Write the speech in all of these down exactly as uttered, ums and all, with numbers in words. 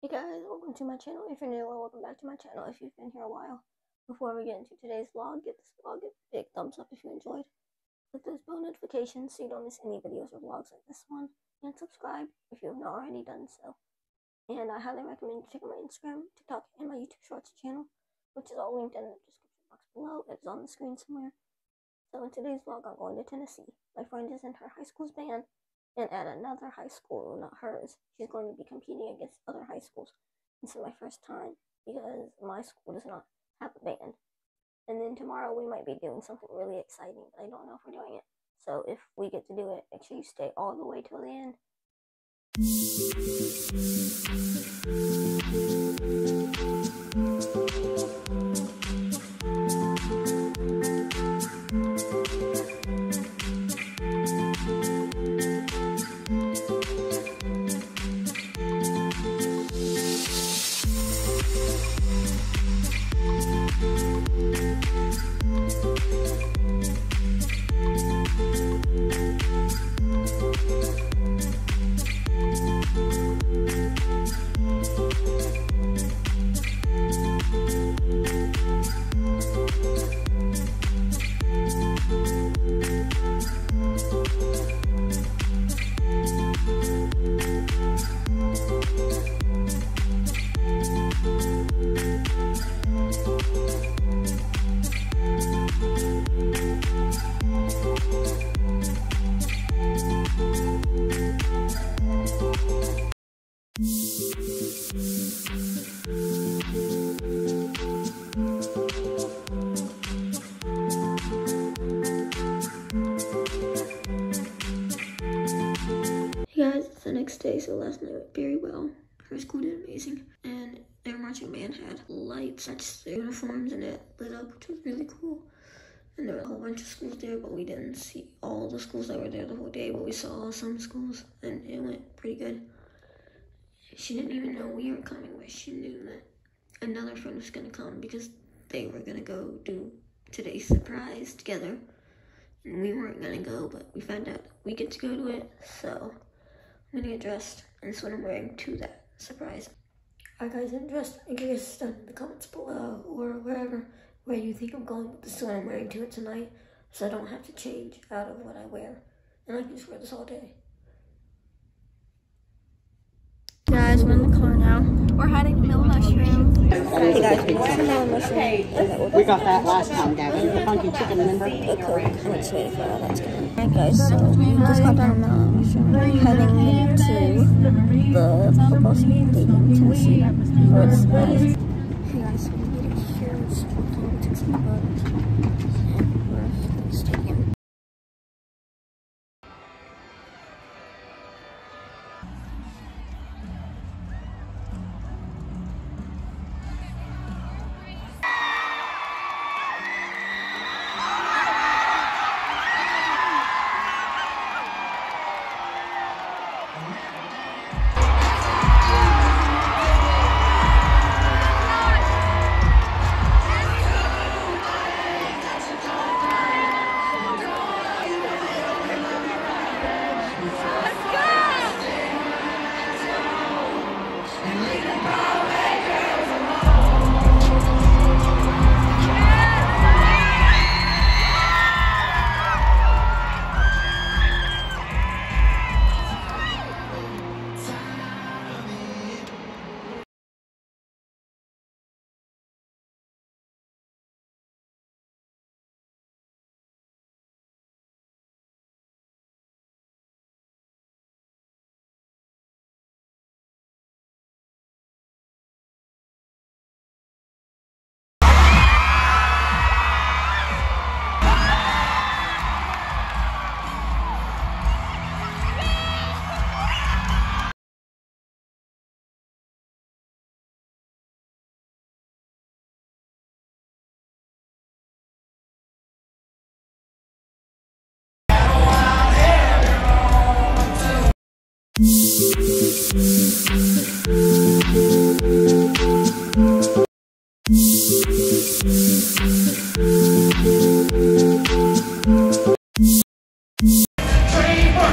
Hey guys, welcome to my channel. If you're new, or welcome back to my channel if you've been here a while. Before we get into today's vlog, give this vlog a big thumbs up if you enjoyed. Click those bell notifications so you don't miss any videos or vlogs like this one. And subscribe if you have not already done so. And I highly recommend you check out my Instagram, TikTok, and my YouTube Shorts channel, which is all linked in the description box below. It's on the screen somewhere. So in today's vlog, I'm going to Tennessee. My friend is in her high school's band. And at another high school, not hers, she's going to be competing against other high schools. This is my first time because my school does not have a band. And then tomorrow we might be doing something really exciting, but I don't know if we're doing it. So if we get to do it, make sure you stay all the way till the end. Day, so last night went very well. Her school did amazing, and their marching band had lights attached to their uniforms, and it lit up, which was really cool. And there were a whole bunch of schools there, but we didn't see all the schools that were there the whole day, but we saw some schools, and it went pretty good. She didn't even know we were coming, but she knew that another friend was going to come because they were going to go do today's surprise together, and we weren't going to go, but we found out we get to go to it, so I'm gonna get dressed, and that's what I'm wearing to that surprise. Alright guys, I'm dressed. Make sure you guys down in the comments below or wherever where you think I'm going, but this is what I'm wearing to it tonight, so I don't have to change out of what I wear. And I can just wear this all day. Guys, we're in the car now. We're hiding the melon mushrooms. Hey guys, we're hiding melon mushrooms. We got that last time, Gavin. The funky chicken, remember? Okay, cool. I'm just waiting for all that's good. Alright guys, so we just got down the melon mushroom. We're heading to the football stadium in Tennessee for its surprise. Hey guys, we made it here. We're just going to take some photos. And we're at the stadium. Three, four,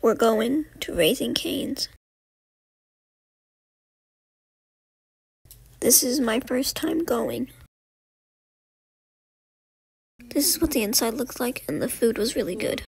We're going to Raising Cane's. This is my first time going. This is what the inside looks like, and the food was really good.